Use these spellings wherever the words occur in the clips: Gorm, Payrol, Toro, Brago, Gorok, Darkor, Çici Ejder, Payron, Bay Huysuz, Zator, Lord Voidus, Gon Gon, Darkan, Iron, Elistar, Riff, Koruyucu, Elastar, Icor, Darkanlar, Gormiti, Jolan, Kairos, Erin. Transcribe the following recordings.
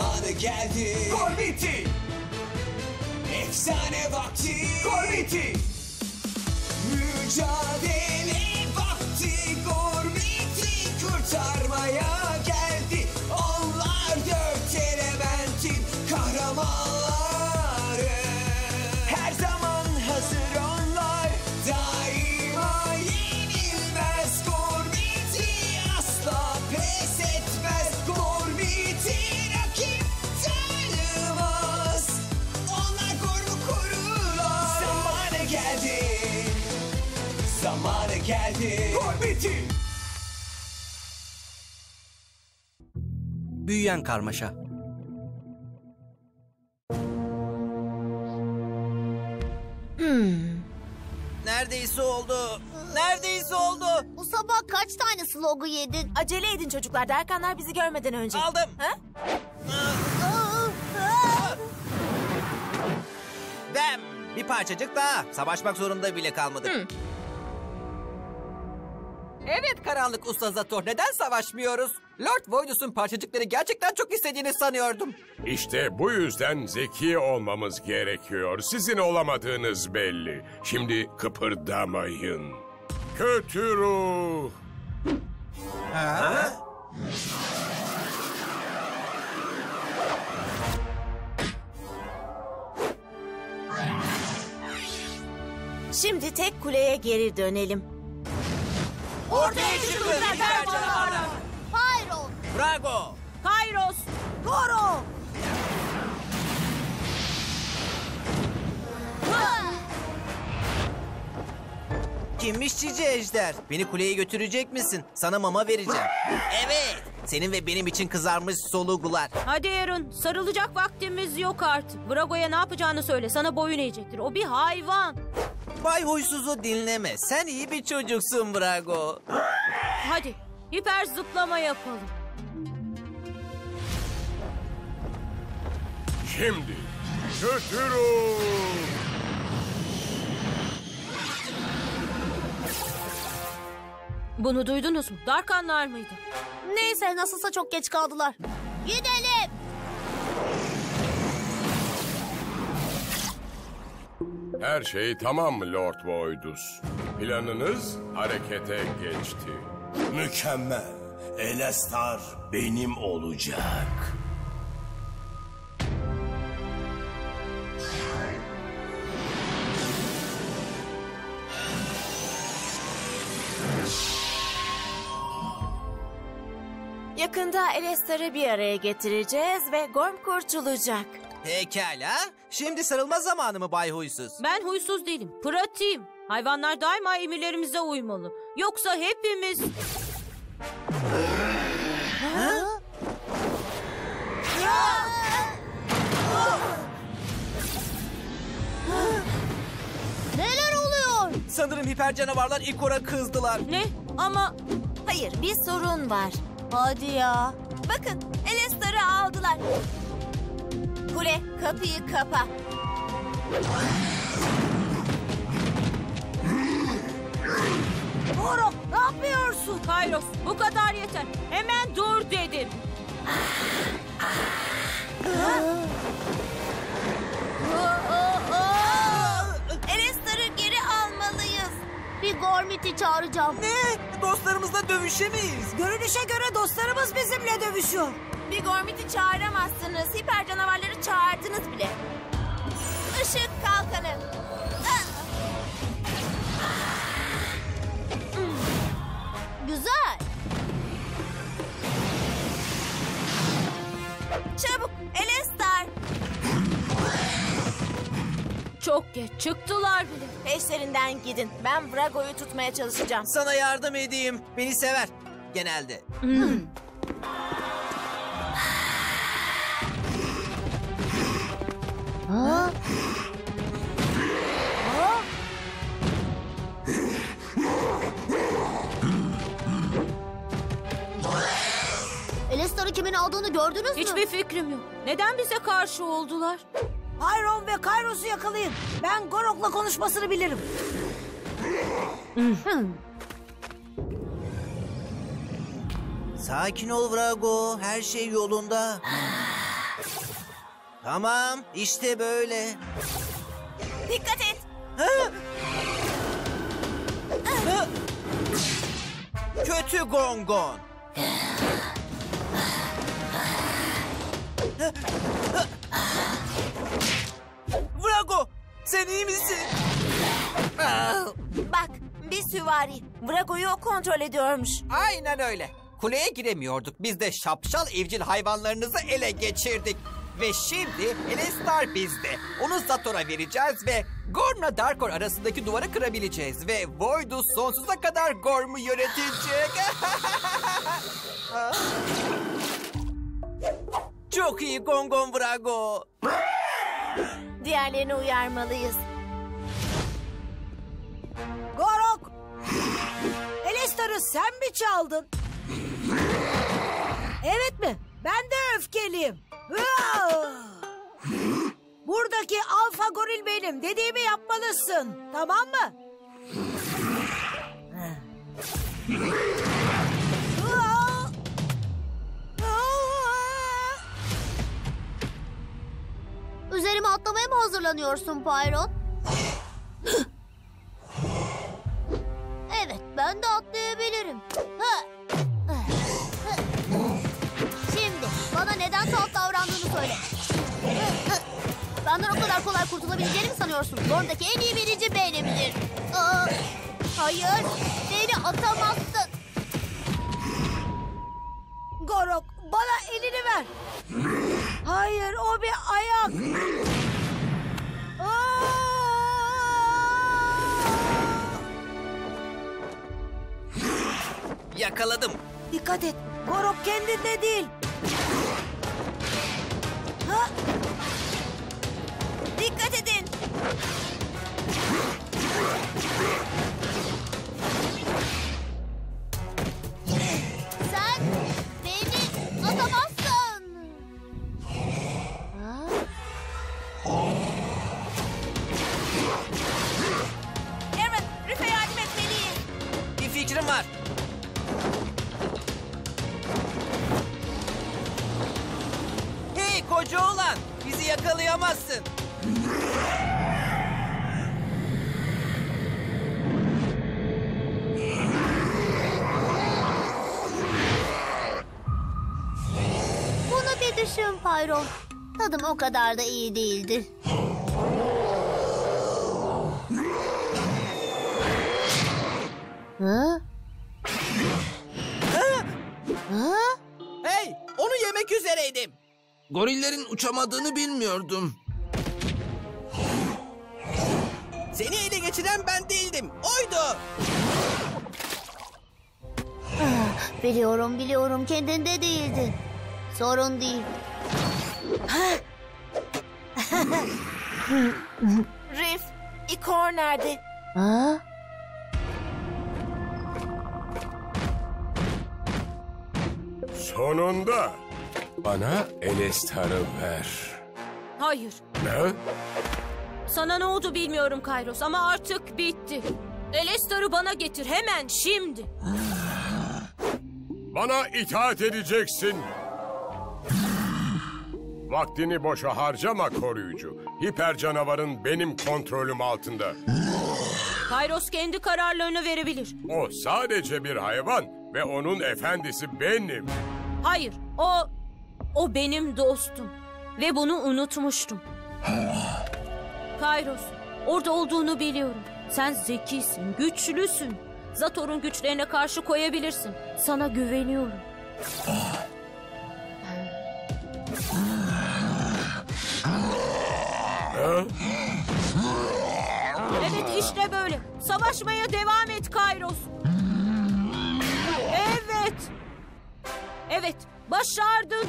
Zamanı geldi. Gormiti. Efsane vakti. Gormiti. Mücadele vakti. Gormiti kurtarmaya geldi. Onlar dört elementin kahramanları. Her zaman hazır onlar. Daima yenilmez. Gormiti asla pes etmez. Gormiti rakip tanımaz. Onlar Gorm'u korurlar. Zamanı geldi. Zamanı geldi. Gormiti. Büyüyen karmaşa. Neredeyse oldu. Neredeyse oldu. Bu sabah kaç tane slogu yedin? Acele edin çocuklar. Darkanlar bizi görmeden önce. Aldım. Ha? Dem. Bir parçacık daha. Savaşmak zorunda bile kalmadık. Evet karanlık usta Zator, neden savaşmıyoruz? Lord Voidus'un parçacıkları gerçekten çok istediğini sanıyordum. İşte bu yüzden zeki olmamız gerekiyor. Sizin olamadığınız belli. Şimdi kıpırdamayın. Kötü ruh. Ha? Şimdi tek kuleye geri dönelim. Ortaya çıkın rüzgar canavarlar. Payron. Brago. Kairos. Toro. Kimmiş Çici Ejder? Beni kuleye götürecek misin? Sana mama vereceğim. Evet. Senin ve benim için kızarmış soluklar. Hadi Erin, sarılacak vaktimiz yok artık. Brago'ya ne yapacağını söyle. Sana boyun eğecektir. O bir hayvan. Bay Huysuz'u dinleme. Sen iyi bir çocuksun Brago. Hadi hiper zıplama yapalım. Şimdi götürün. Bunu duydunuz mu? Darkanlar mıydı? Neyse, nasılsa çok geç kaldılar. Gidelim. Her şey tamam Lord Voidus. Planınız harekete geçti. Mükemmel. Elastar benim olacak. Yakında Elistar'ı bir araya getireceğiz ve Gorm kurtulacak. Pekala. Şimdi sarılma zamanı mı Bay Huysuz? Ben huysuz değilim. Pratiğim. Hayvanlar daima emirlerimize uymalı. Yoksa hepimiz... Ha? Neler oluyor? Sanırım hiper canavarlar Icor'a kızdılar. Ne? Ama... Hayır, bir sorun var. Hadi ya. Bakın, Elastar'ı aldılar. Kule, kapıyı kapa. Gorok, ne yapıyorsun? Kairos, bu kadar yeter. Hemen dur dedim. Elastar'ı geri almalıyız. Bir Gormit'i çağıracağım. Ne? Dostlarımızla dövüşemeyiz. Görünüşe göre dostlarımız bizimle dövüşüyor. Bir Gormit'i çağıramazsınız. Hiper canavarları çağırdınız bile. Işık kalkanı. Güzel. Çabuk Elistar. Çok geç çıktılar bile. Peşlerinden gidin. Ben Brago'yu tutmaya çalışacağım. Sana yardım edeyim. Beni sever. Genelde. Ha? Ha? Elastar'ı kimin aldığını gördünüz mü? Hiçbir fikrim yok. Neden bize karşı oldular? Iron ve Kairos'u yakalayın. Ben Gorok'la konuşmasını bilirim. Sakin ol Brago. Her şey yolunda. Tamam, işte böyle. Dikkat et. Ha? Ha? Kötü Gon Gon. Brago, sen iyi misin? Bak, bir süvari. Brago'yu o kontrol ediyormuş. Aynen öyle. Kuleye giremiyorduk. Biz de şapşal evcil hayvanlarınızı ele geçirdik. Ve şimdi Elistar bizde. Onu Zator'a vereceğiz ve Gorm'la Darkor arasındaki duvarı kırabileceğiz. Ve Voidus sonsuza kadar Gorm'u yönetecek. Çok iyi Gon Gon Brago. Diğerlerini uyarmalıyız. Gorok! Elistar'ı sen mi çaldın? Evet mi? Ben de öfkeliyim. Buradaki alfa goril benim. Dediğimi yapmalısın. Tamam mı? Üzerime atlamaya mı hazırlanıyorsun Payron? Evet, ben de atlayabilirim. Şimdi bana neden tuhaf davrandığını söyle. Benden o kadar kolay kurtulabileceğini mi sanıyorsun? Oradaki en iyi birinci benimdir. Hayır, beni atamazsın. Gorok, bana elini ver. Hayır, o bir ayak. Yakaladım. Dikkat et. Gorok kendinde değil. Ha? Dikkat edin. Sen beni atamazsın. Erin, Riff'e yardım etmeliyim. Bir fikrim var. Jolan, bizi yakalayamazsın. Bunu bir düşün Payrol. Tadım o kadar da iyi değildi. Ha? Ha? Ha? Hey, onu yemek üzereydim. Gorillerin uçamadığını bilmiyordum. Seni ele geçiren ben değildim. Oydu. Biliyorum. Kendinde değildi. Sorun değil. Riff, Icor nerede? Ha? Sonunda. Bana Elastar'ı ver. Hayır. Ne? Sana ne oldu bilmiyorum Kairos ama artık bitti. Elastar'ı bana getir hemen şimdi. Bana itaat edeceksin. Vaktini boşa harcama koruyucu. Hiper canavarın benim kontrolüm altında. Kairos kendi kararlarını verebilir. O sadece bir hayvan ve onun efendisi benim. Hayır, o benim dostum ve bunu unutmuştum. Kairos, orada olduğunu biliyorum. Sen zekisin, güçlüsün. Zator'un güçlerine karşı koyabilirsin. Sana güveniyorum. Evet, işte böyle. Savaşmaya devam et Kairos. Evet. Evet, başardın.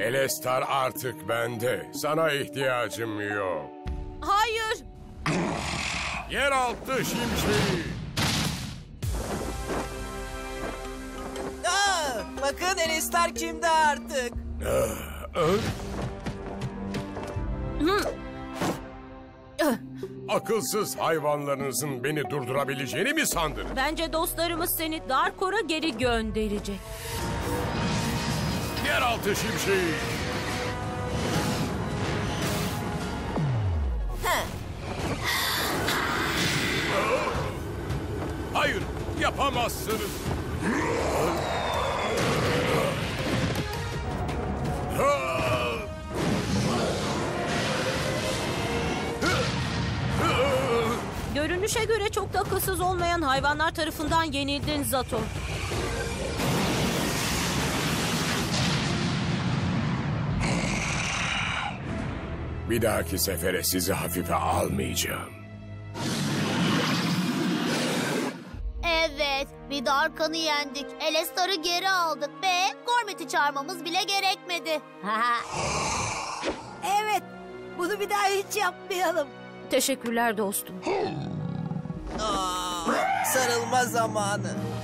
Elastar artık bende. Sana ihtiyacım yok. Hayır. Yeraltı şimşeği. Bakın Elastar kimde artık. Akılsız hayvanlarınızın beni durdurabileceğini mi sandınız? Bence dostlarımız seni Darkor'a geri gönderecek. Yeraltı şimşeği. Hayır, yapamazsınız. Görünüşe göre çok da akılsız olmayan hayvanlar tarafından yenildin Zator. Bir dahaki sefere sizi hafife almayacağım. Evet, bir Darkan'ı yendik. Elastar'ı geri aldık ve Gormiti çağırmamız bile gerekmedi. Evet, bunu bir daha hiç yapmayalım. Teşekkürler dostum. Sarılma zamanı.